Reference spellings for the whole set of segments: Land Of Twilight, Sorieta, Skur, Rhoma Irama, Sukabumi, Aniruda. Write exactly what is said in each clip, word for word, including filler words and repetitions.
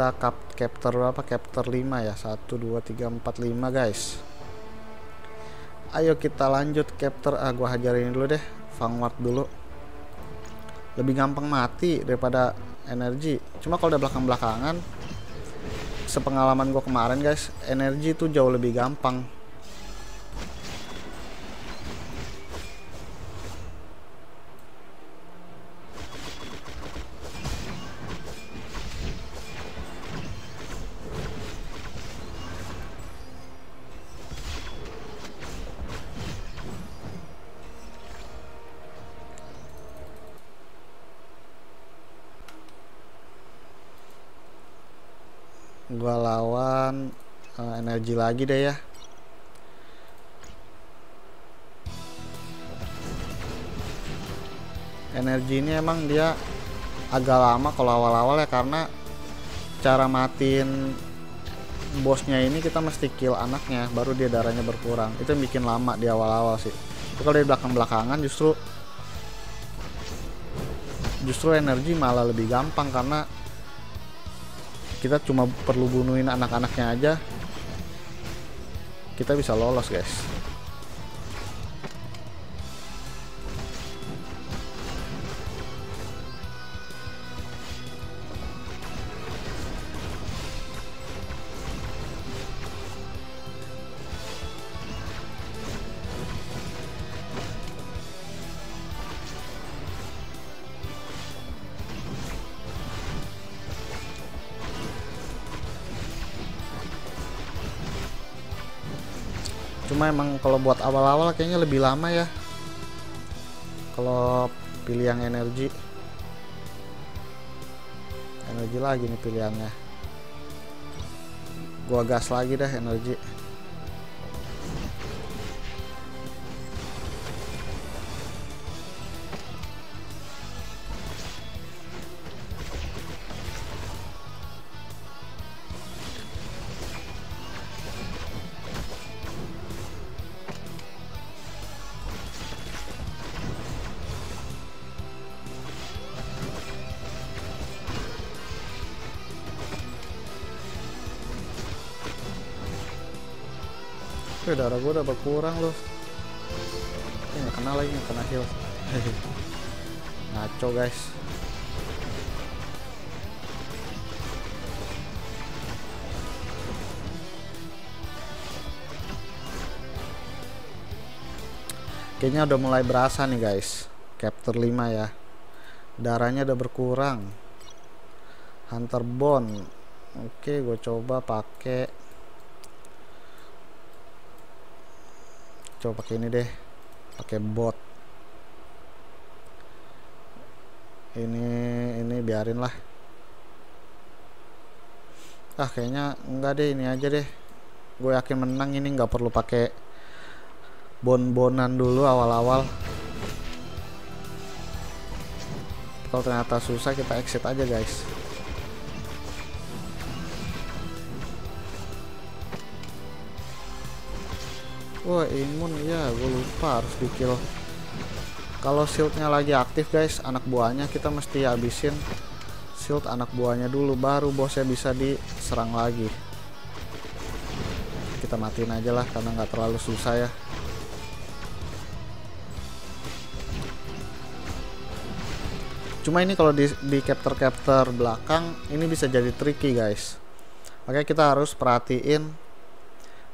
kita cap chapter berapa? Chapter lima ya. satu dua tiga empat lima guys. Ayo kita lanjut chapter. Ah, gua hajarin dulu deh, vanguard dulu. Lebih gampang mati daripada energi. Cuma kalau udah belakang-belakangan, sepengalaman gua kemarin guys, energi itu jauh lebih gampang. Gua lawan uh, energi lagi deh ya. Energi ini emang dia agak lama kalau awal-awal ya, karena cara matiin bosnya ini kita mesti kill anaknya baru dia darahnya berkurang. Itu yang bikin lama di awal-awal sih. Tapi kalau di belakang-belakangan justru justru energi malah lebih gampang, karena kita cuma perlu bunuhin anak-anaknya aja, kita bisa lolos guys. Cuma emang kalau buat awal-awal kayaknya lebih lama ya kalau pilih yang energi. Energi lagi nih pilihannya. Gua gas lagi dah energi. Darah gue udah berkurang loh. Ini gak kena lagi, gak kena heal. Ngaco guys. Kayaknya udah mulai berasa nih guys, chapter lima ya. Darahnya udah berkurang. Hunter Bone. Oke, gue coba pakai coba pakai ini deh, pakai bot ini ini biarin lah. Ah kayaknya enggak deh, ini aja deh, gue yakin menang ini, nggak perlu pakai bon-bonan dulu awal-awal. Kalau ternyata susah kita exit aja guys. Wah, imun ya, gue lupa harus di-kill. Kalau shieldnya lagi aktif guys, anak buahnya kita mesti habisin shield anak buahnya dulu, baru bosnya bisa diserang lagi. Kita matiin aja lah karena nggak terlalu susah ya. Cuma ini kalau di, di capture-capture belakang ini bisa jadi tricky guys. Makanya kita harus perhatiin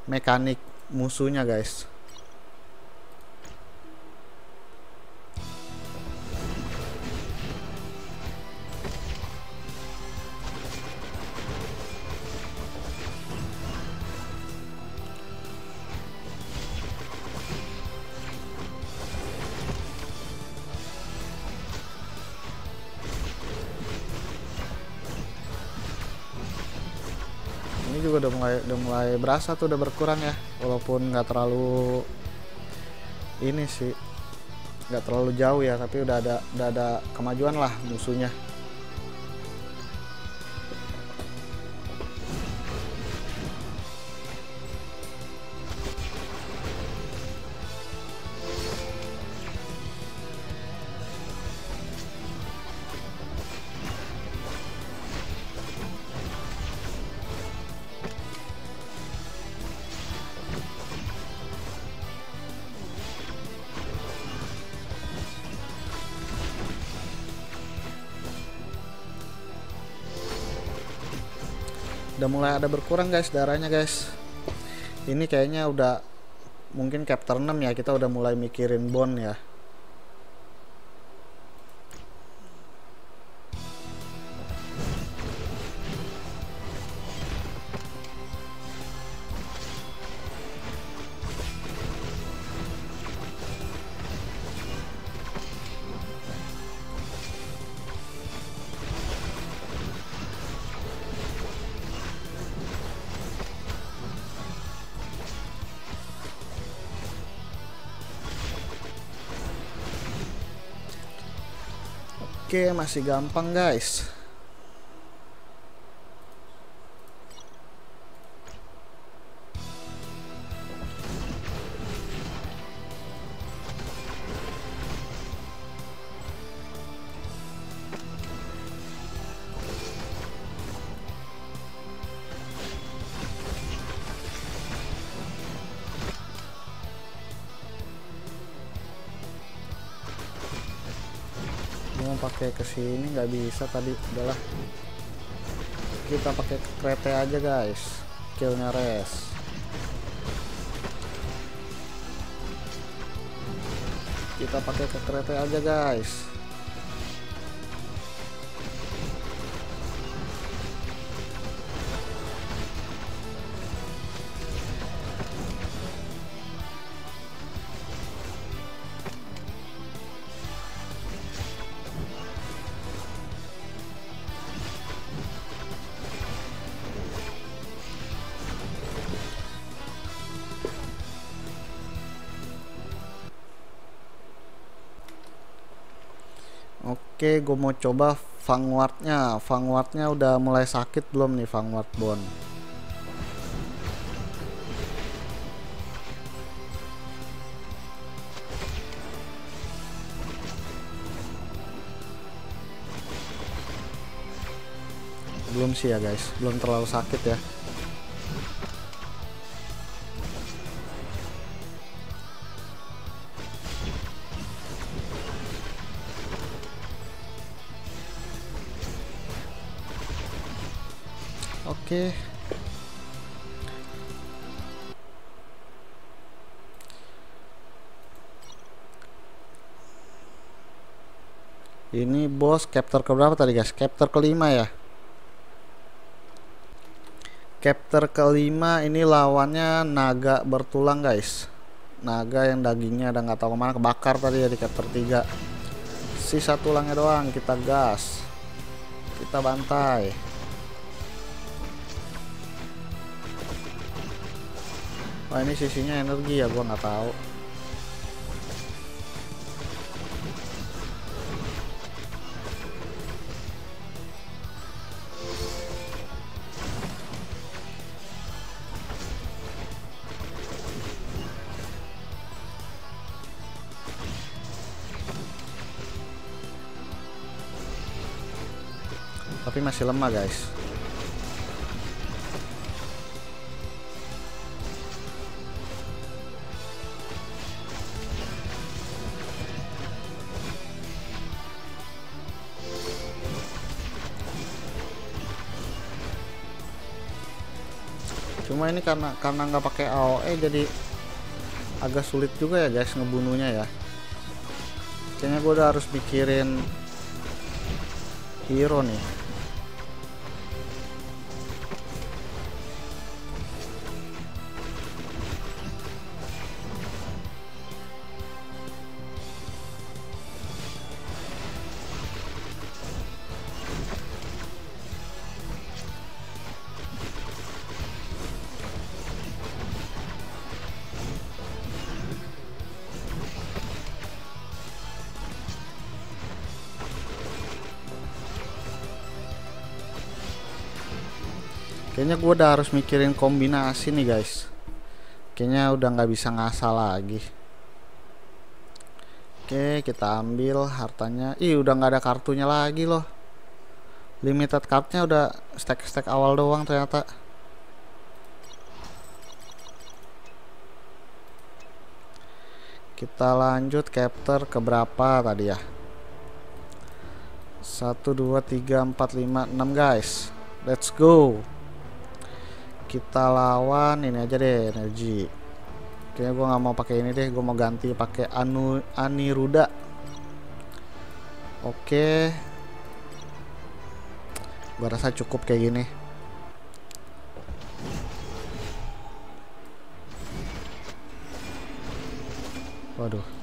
mekanik musuhnya guys. Udah mulai udah mulai berasa tuh, udah berkurang ya, walaupun nggak terlalu ini sih, nggak terlalu jauh ya, tapi udah ada udah ada kemajuan lah musuhnya. Udah mulai ada berkurang guys darahnya guys. Ini kayaknya udah mungkin chapter enam ya, kita udah mulai mikirin bond ya. Oke, masih gampang guys. Pakai ke sini nggak bisa tadi, udahlah kita pakai kereta aja guys. Killnya res. Kita pakai ke kereta aja guys. Oke, gue mau coba vanguardnya. Vanguardnya udah mulai sakit belum nih, vanguard bond? Belum sih ya guys, belum terlalu sakit ya. Oke, ini bos chapter keberapa tadi guys? Chapter kelima ya. Chapter kelima ini lawannya naga bertulang guys. Naga yang dagingnya ada nggak tahu kemana, kebakar tadi ya di chapter tiga. Sisa tulangnya doang, kita gas, kita bantai. Wah, ini sisinya energi ya, gua nggak tahu. Tapi masih lemah, guys. Cuma ini karena karena nggak pakai A O E jadi agak sulit juga ya guys ngebunuhnya ya. Kayaknya gue udah harus mikirin hero nih. Kayaknya gue udah harus mikirin kombinasi nih guys. Kayaknya udah nggak bisa ngasal lagi. Oke, kita ambil hartanya. Ih, udah nggak ada kartunya lagi loh. Limited cardnya udah stack-stack awal doang ternyata. Kita lanjut chapter keberapa tadi ya? satu, dua, tiga, empat, lima, enam guys. Let's go. kita lawan ini aja deh, energi. Kayaknya gue nggak mau pakai ini deh, gue mau ganti pakai Anu Aniruda. Oke, gue rasa cukup kayak gini. Waduh.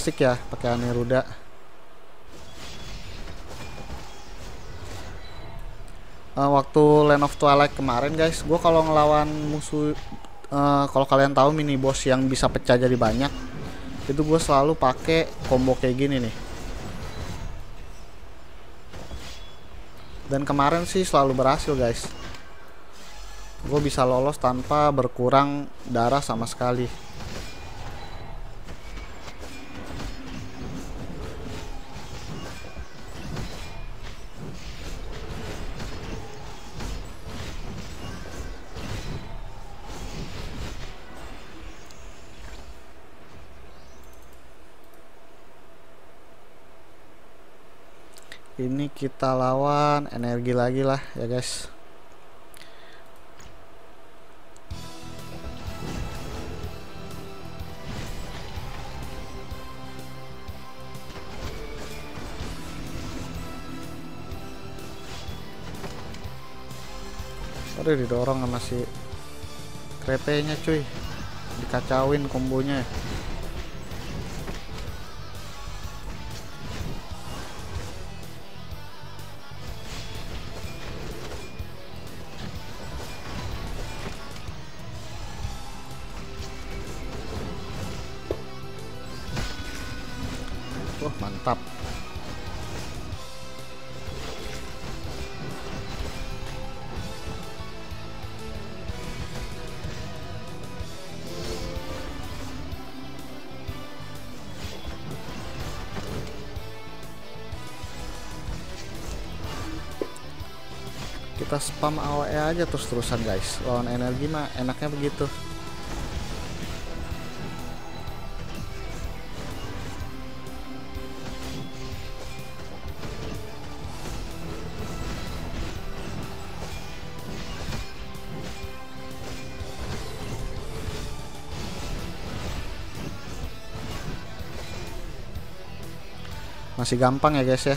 Asik ya pakai Aniruda. Uh, waktu Land of Twilight kemarin guys, gue kalau ngelawan musuh, uh, kalau kalian tahu mini boss yang bisa pecah jadi banyak, itu gue selalu pakai combo kayak gini nih. Dan kemarin sih selalu berhasil guys. Gue bisa lolos tanpa berkurang darah sama sekali. Ini kita lawan energi lagi lah ya guys. Aduh, didorong sama si krepenya cuy, dikacauin kombonya. Wah, mantap. Kita spam A W E aja terus-terusan guys. Lawan energi mah enaknya begitu. Masih gampang ya guys ya.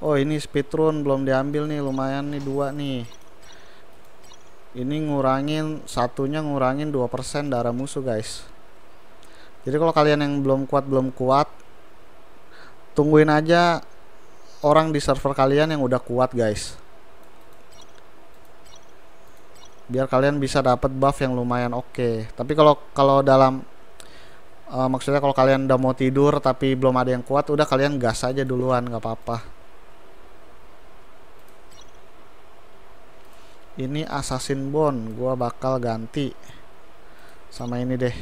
Oh, ini speedrun belum diambil nih, lumayan nih dua nih. Ini ngurangin satunya, ngurangin dua persen darah musuh guys. Jadi kalau kalian yang belum kuat belum kuat, tungguin aja orang di server kalian yang udah kuat guys. Biar kalian bisa dapat buff yang lumayan oke. Okay. Tapi kalau kalau dalam Uh, maksudnya kalau kalian udah mau tidur tapi belum ada yang kuat, udah kalian gas aja duluan, nggak apa-apa. Ini Assassin Bone gua bakal ganti sama ini deh.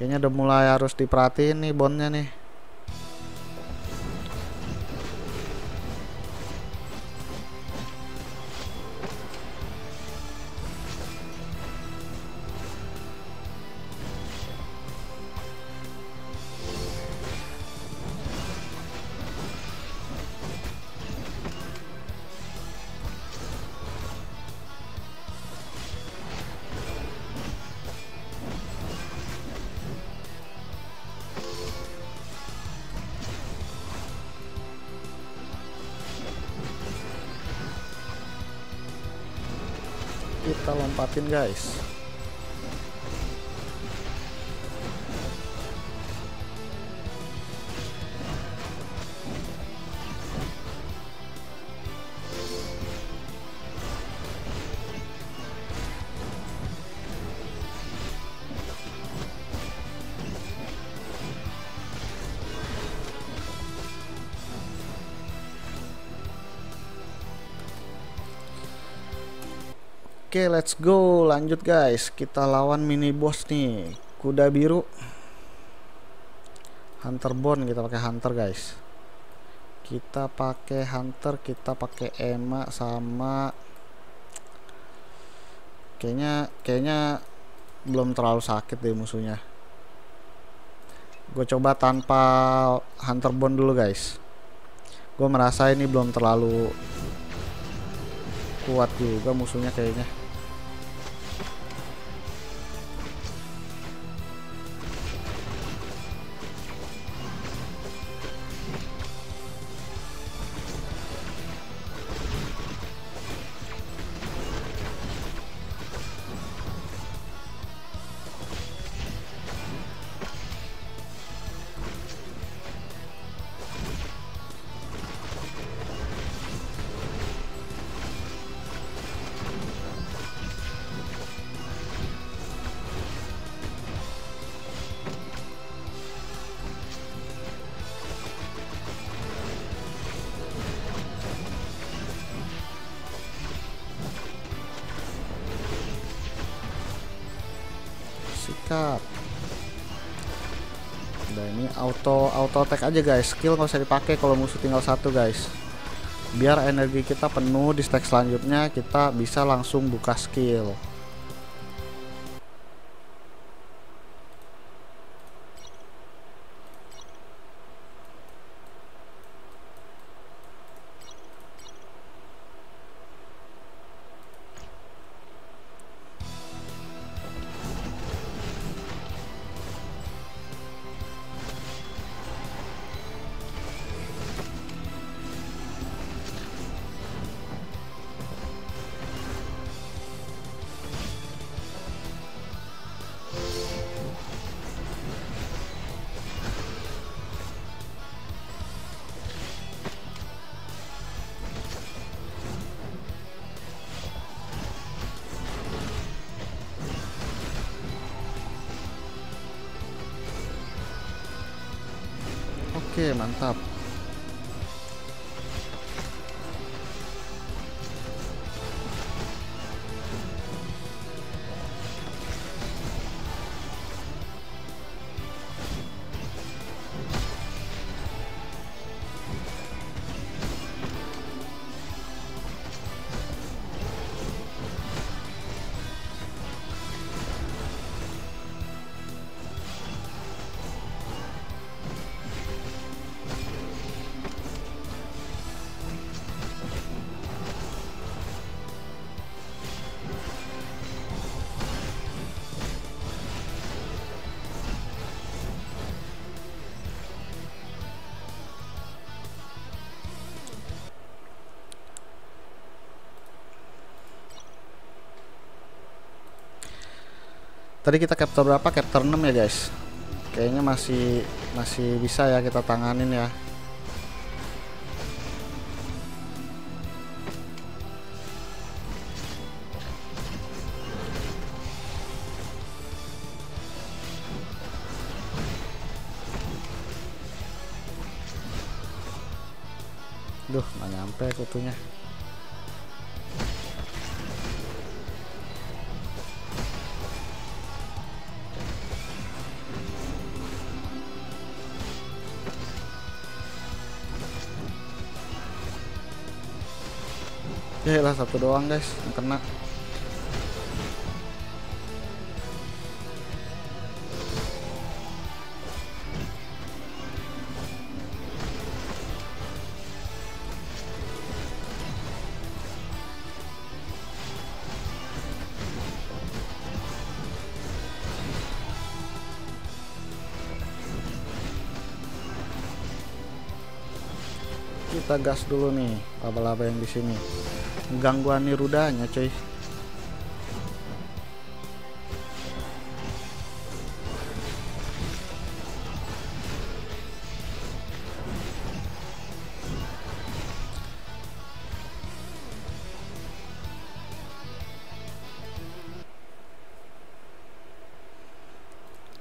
Kayaknya udah mulai harus diperhatiin nih bone-nya nih. Kita lompatin guys. Oke, Oke, let's go, lanjut guys. Kita lawan mini boss nih, kuda biru. Hunter Bone, kita pakai hunter guys. Kita pakai hunter, kita pakai Emma sama kayaknya kayaknya belum terlalu sakit deh musuhnya. Gue coba tanpa Hunter Bone dulu guys. Gue merasa ini belum terlalu kuat juga musuhnya kayaknya. Sikap. Dan ini auto auto attack aja guys. Skill nggak usah dipakai kalau musuh tinggal satu guys. Biar energi kita penuh di stack selanjutnya kita bisa langsung buka skill. Oke, mantap. Tadi kita capture berapa? Capture enam ya guys. Kayaknya masih masih bisa ya kita tanganin ya. Duh, nggak nyampe kutunya. Yalah, satu doang guys yang kena. Kita gas dulu nih laba-laba yang di sini. Gangguan nih rudanya cuy.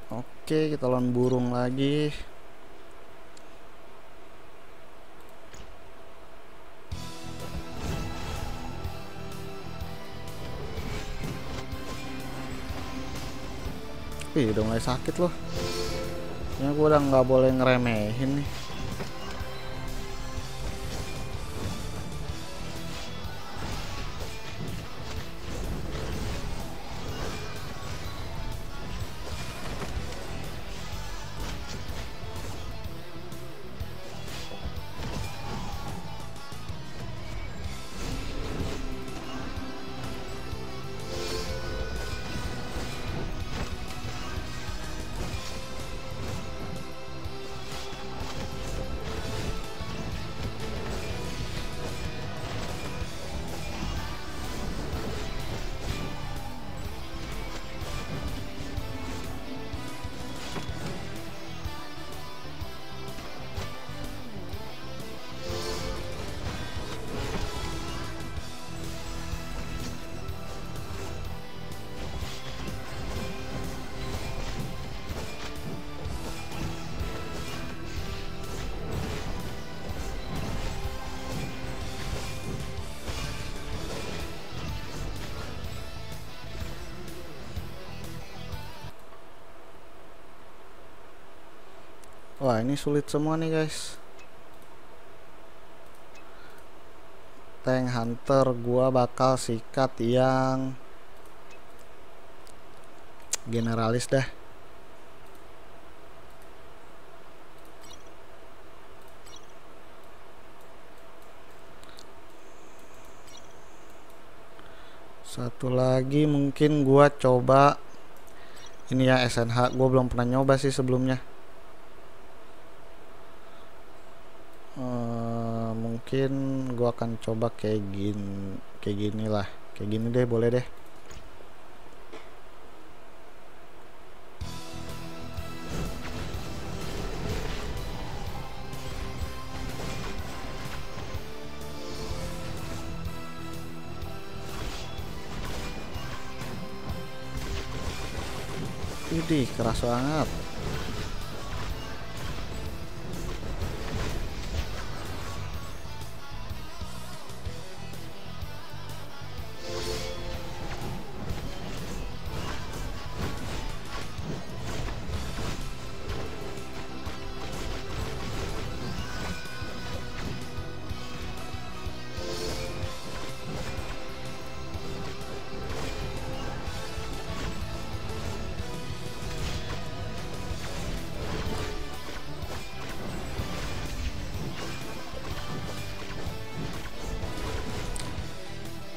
Oke, kita lawan burung lagi. Ih, udah mulai sakit loh. Ini gue udah nggak boleh ngeremehin nih. Wah, ini sulit semua nih guys. Tank Hunter gua bakal sikat yang generalis dah. Satu lagi mungkin gua coba ini ya, S N H gua belum pernah nyoba sih sebelumnya. Mungkin gua akan coba kayak gini, kayak gini lah, kayak gini deh, boleh deh. Idih, keras banget.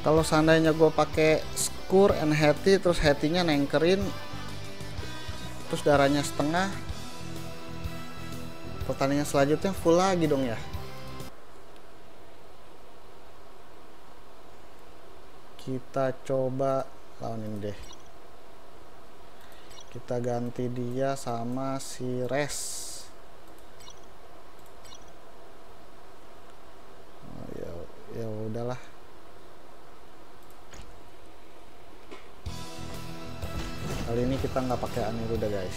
Kalau seandainya gue pakai Skur and Hattie, terus Hattie-nya nengkerin, terus darahnya setengah, pertandingan selanjutnya full lagi dong ya. Kita coba lawan ini deh. Kita ganti dia sama si Res. Oh, ya, ya udahlah. Kali ini kita nggak pakai Aniruda guys.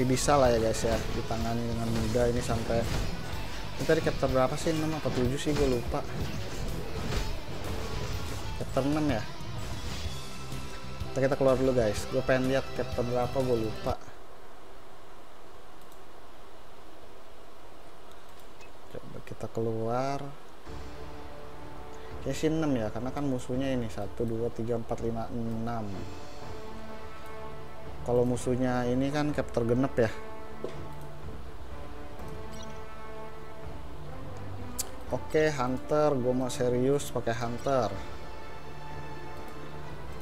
Bisa lah ya guys ya, ditangani dengan mudah ini. Sampai ini tadi chapter berapa sih, enam apa tujuh sih, gue lupa. Chapter enam ya. Kita, kita keluar dulu guys. Gue pengen lihat chapter berapa, gue lupa. Coba kita keluar. Kayaknya sih enam ya, karena kan musuhnya ini satu, dua, tiga, empat, lima, enam. Kalau musuhnya ini kan chapter genep ya. Oke, hunter, gue mau serius pakai hunter.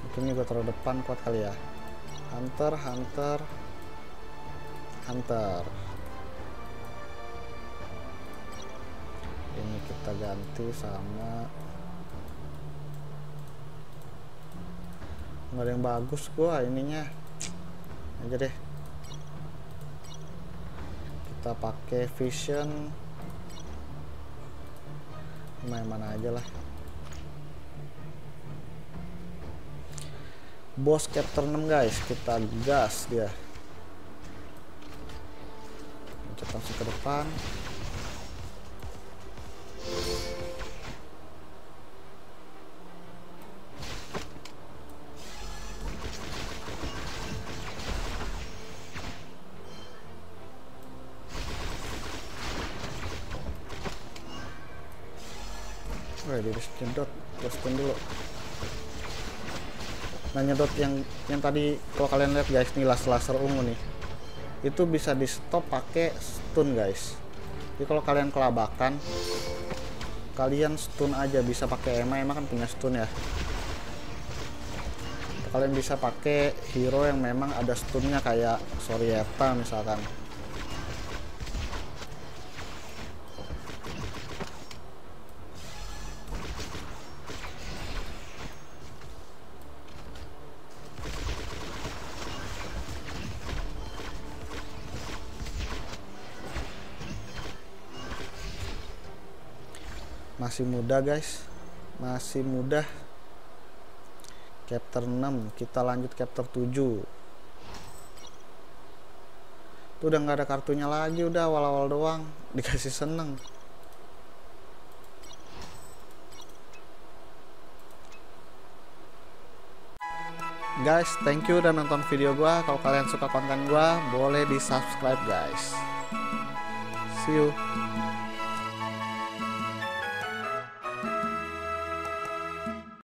Mungkin gue taruh depan kuat kali ya. Hunter, hunter, hunter. Ini kita ganti sama. Nggak ada yang bagus gue ininya. Aja deh. Kita pakai vision. Mana-mana aja lah. Boss chapter enam guys, kita gas dia. Kita langsung ke depan. Wah, dia nyedot, close-in dulu. Nah, nyedot yang yang tadi kalau kalian lihat guys, nih laser ungu nih. Itu bisa di stop pakai stun guys. Jadi kalau kalian kelabakan, kalian stun aja, bisa pakai Ema, Ema kan punya stun ya. Kalian bisa pakai hero yang memang ada stunnya kayak Sorieta misalkan. Masih muda guys, masih muda. Chapter enam, kita lanjut chapter tujuh. Tuh udah nggak ada kartunya lagi, udah awal-awal doang dikasih seneng. Guys, thank you udah nonton video gua. Kalau kalian suka konten gua, boleh di subscribe guys. See you.